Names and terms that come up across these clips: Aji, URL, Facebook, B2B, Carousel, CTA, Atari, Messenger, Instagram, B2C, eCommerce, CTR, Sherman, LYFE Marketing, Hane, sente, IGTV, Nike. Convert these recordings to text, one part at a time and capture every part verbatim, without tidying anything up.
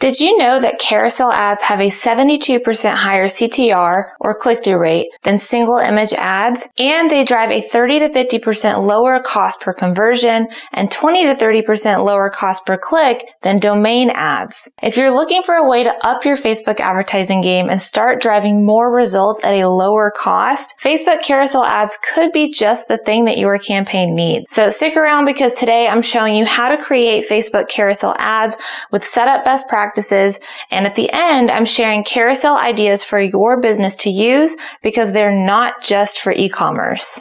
Did you know that carousel ads have a seventy-two percent higher C T R or click-through rate than single image ads? And they drive a thirty to fifty percent lower cost per conversion and twenty to thirty percent lower cost per click than domain ads. If you're looking for a way to up your Facebook advertising game and start driving more results at a lower cost, Facebook carousel ads could be just the thing that your campaign needs. So stick around, because today I'm showing you how to create Facebook carousel ads with setup best practices practices. And at the end, I'm sharing carousel ideas for your business to use, because they're not just for e-commerce.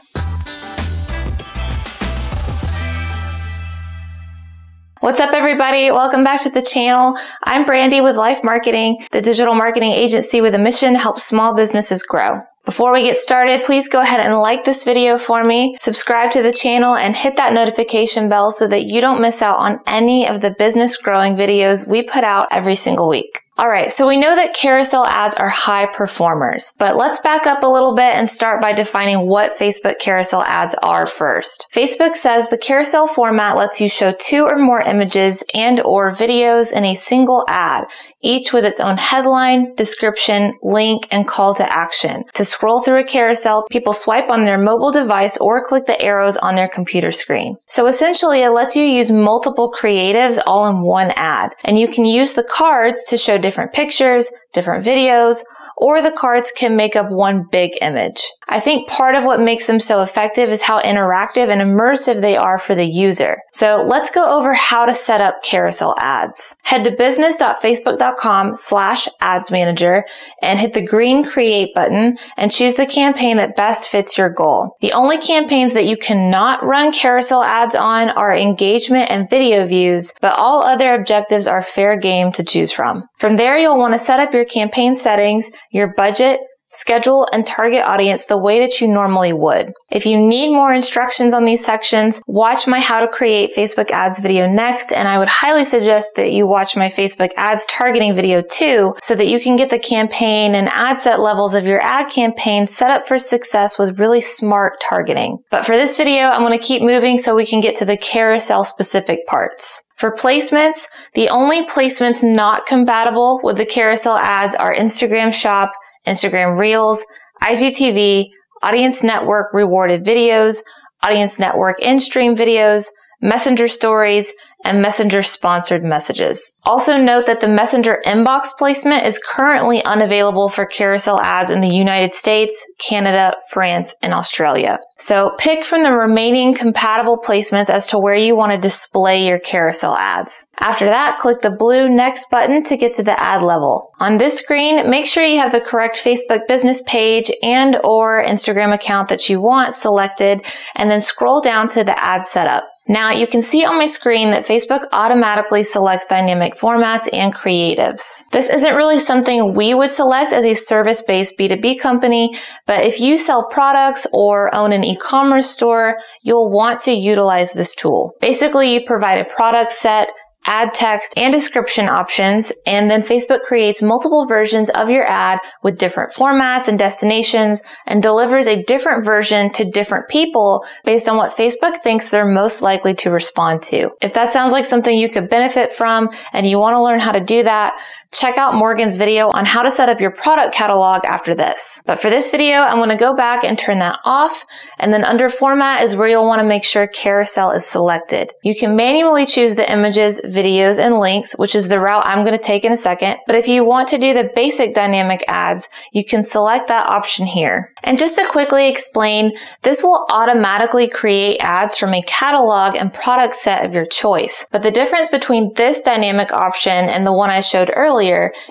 What's up, everybody? Welcome back to the channel. I'm Brandy with LYFE Marketing, the digital marketing agency with a mission to help small businesses grow. Before we get started, please go ahead and like this video for me, subscribe to the channel, and hit that notification bell so that you don't miss out on any of the business growing videos we put out every single week. Alright, so we know that carousel ads are high performers, but let's back up a little bit and start by defining what Facebook carousel ads are first. Facebook says the carousel format lets you show two or more images and or videos in a single ad, each with its own headline, description, link, and call to action. To scroll through a carousel, people swipe on their mobile device or click the arrows on their computer screen. So essentially, it lets you use multiple creatives all in one ad, and you can use the cards to show different different pictures, different videos, or the cards can make up one big image. I think part of what makes them so effective is how interactive and immersive they are for the user. So let's go over how to set up carousel ads. Head to business dot facebook dot com slash ads manager and hit the green create button and choose the campaign that best fits your goal. The only campaigns that you cannot run carousel ads on are engagement and video views, but all other objectives are fair game to choose from. From there, you'll want to set up your campaign settings, your budget, schedule, and target audience the way that you normally would. If you need more instructions on these sections, watch my How to Create Facebook Ads video next, and I would highly suggest that you watch my Facebook Ads targeting video too, so that you can get the campaign and ad set levels of your ad campaign set up for success with really smart targeting. But for this video, I'm going to keep moving so we can get to the carousel specific parts. For placements, the only placements not compatible with the carousel ads are Instagram Shop, Instagram Reels, I G T V, Audience Network Rewarded Videos, Audience Network In-Stream Videos, Messenger Stories, and Messenger Sponsored Messages. Also note that the Messenger Inbox placement is currently unavailable for carousel ads in the United States, Canada, France, and Australia. So pick from the remaining compatible placements as to where you want to display your carousel ads. After that, click the blue Next button to get to the ad level. On this screen, make sure you have the correct Facebook business page and or Instagram account that you want selected, and then scroll down to the ad setup. Now you can see on my screen that Facebook automatically selects dynamic formats and creatives. This isn't really something we would select as a service-based B two B company, but if you sell products or own an e-commerce store, you'll want to utilize this tool. Basically, you provide a product set, ad text, and description options, and then Facebook creates multiple versions of your ad with different formats and destinations and delivers a different version to different people based on what Facebook thinks they're most likely to respond to. If that sounds like something you could benefit from and you want to learn how to do that, check out Morgan's video on how to set up your product catalog after this. But for this video, I'm going to go back and turn that off, and then under format is where you'll want to make sure carousel is selected. You can manually choose the images, videos, and links, which is the route I'm going to take in a second. But if you want to do the basic dynamic ads, you can select that option here. And just to quickly explain, this will automatically create ads from a catalog and product set of your choice. But the difference between this dynamic option and the one I showed earlier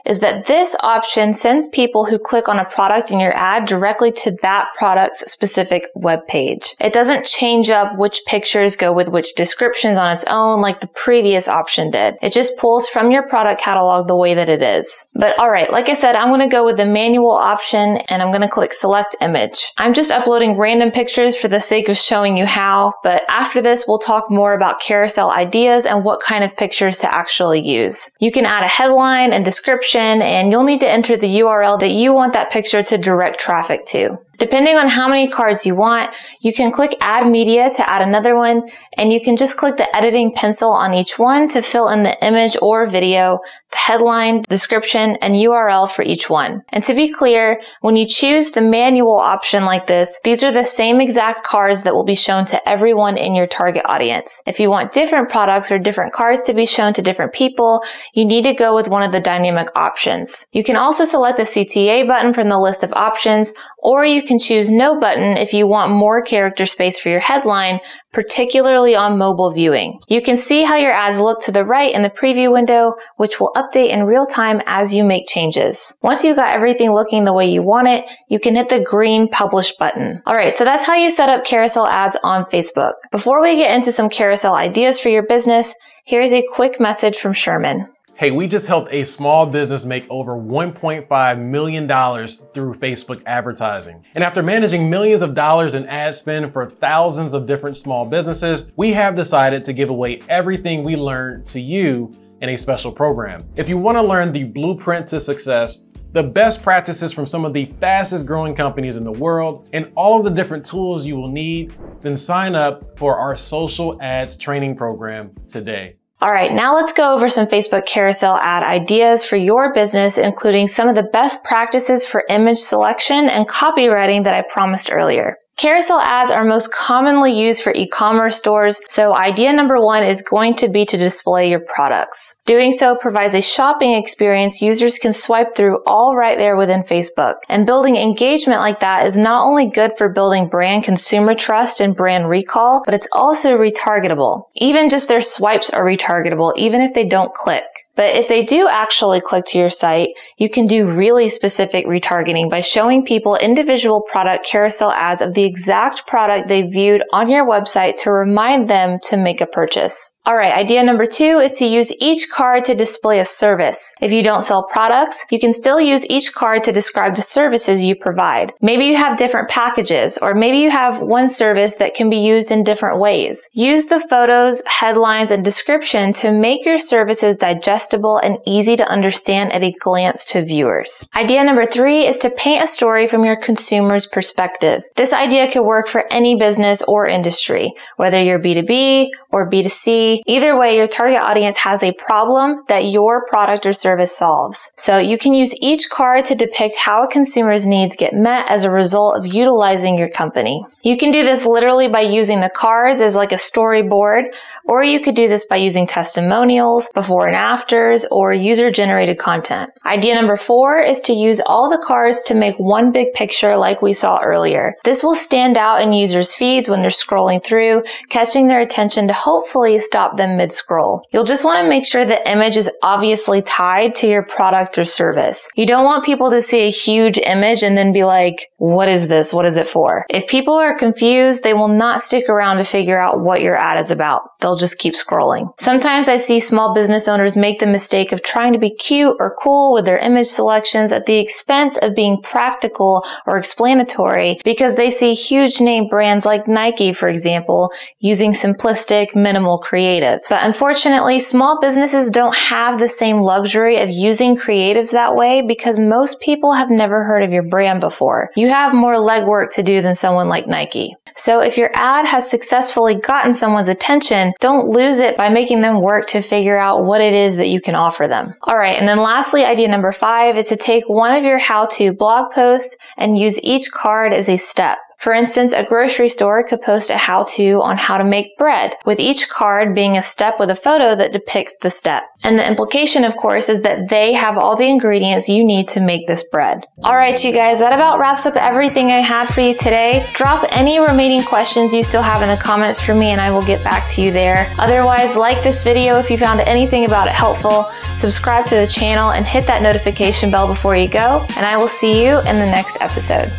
is that this option sends people who click on a product in your ad directly to that product's specific web page. It doesn't change up which pictures go with which descriptions on its own like the previous option did. It just pulls from your product catalog the way that it is. But alright, like I said, I'm going to go with the manual option, and I'm going to click select image. I'm just uploading random pictures for the sake of showing you how, but after this we'll talk more about carousel ideas and what kind of pictures to actually use. You can add a headline and description, and you'll need to enter the U R L that you want that picture to direct traffic to. Depending on how many cards you want, you can click Add Media to add another one, and you can just click the editing pencil on each one to fill in the image or video, the headline, description, and U R L for each one. And to be clear, when you choose the manual option like this, these are the same exact cards that will be shown to everyone in your target audience. If you want different products or different cards to be shown to different people, you need to go with one of the dynamic options. You can also select a C T A button from the list of options, or you can choose no button if you want more character space for your headline, particularly on mobile viewing. You can see how your ads look to the right in the preview window, which will update in real time as you make changes. Once you've got everything looking the way you want it, you can hit the green Publish button. Alright, so that's how you set up carousel ads on Facebook. Before we get into some carousel ideas for your business, here's a quick message from Sherman. Hey, we just helped a small business make over one point five million dollars through Facebook advertising. And after managing millions of dollars in ad spend for thousands of different small businesses, we have decided to give away everything we learned to you in a special program. If you want to learn the blueprint to success, the best practices from some of the fastest growing companies in the world, and all of the different tools you will need, then sign up for our social ads training program today. All right, now let's go over some Facebook carousel ad ideas for your business, including some of the best practices for image selection and copywriting that I promised earlier. Carousel ads are most commonly used for e-commerce stores, so idea number one is going to be to display your products. Doing so provides a shopping experience users can swipe through all right there within Facebook. And building engagement like that is not only good for building brand consumer trust and brand recall, but it's also retargetable. Even just their swipes are retargetable, even if they don't click. But if they do actually click to your site, you can do really specific retargeting by showing people individual product carousel ads of the exact product they viewed on your website to remind them to make a purchase. Alright, idea number two is to use each card to display a service. If you don't sell products, you can still use each card to describe the services you provide. Maybe you have different packages, or maybe you have one service that can be used in different ways. Use the photos, headlines, and description to make your services digestible and easy to understand at a glance to viewers. Idea number three is to paint a story from your consumer's perspective. This idea could work for any business or industry, whether you're B two B or B two C. Either way, your target audience has a problem that your product or service solves. So you can use each card to depict how a consumer's needs get met as a result of utilizing your company. You can do this literally by using the cards as like a storyboard, or you could do this by using testimonials, before and afters, or user-generated content. Idea number four is to use all the cards to make one big picture like we saw earlier. This will stand out in users' feeds when they're scrolling through, catching their attention to hopefully stop them mid-scroll. You'll just want to make sure the image is obviously tied to your product or service. You don't want people to see a huge image and then be like, what is this? What is it for? If people are confused, they will not stick around to figure out what your ad is about. They'll just keep scrolling. Sometimes I see small business owners make the mistake of trying to be cute or cool with their image selections at the expense of being practical or explanatory, because they see huge name brands like Nike, for example, using simplistic, minimal creatives. But unfortunately, small businesses don't have the same luxury of using creatives that way, because most people have never heard of your brand before. You have more legwork to do than someone like Nike. So if your ad has successfully gotten someone's attention, don't lose it by making them work to figure out what it is that you can offer them. Alright, and then lastly, idea number five is to take one of your how-to blog posts and use each card as a step. For instance, a grocery store could post a how-to on how to make bread, with each card being a step with a photo that depicts the step. And the implication, of course, is that they have all the ingredients you need to make this bread. Alright, you guys, that about wraps up everything I had for you today. Drop any remaining questions you still have in the comments for me and I will get back to you there. Otherwise, like this video if you found anything about it helpful, subscribe to the channel, and hit that notification bell before you go, and I will see you in the next episode.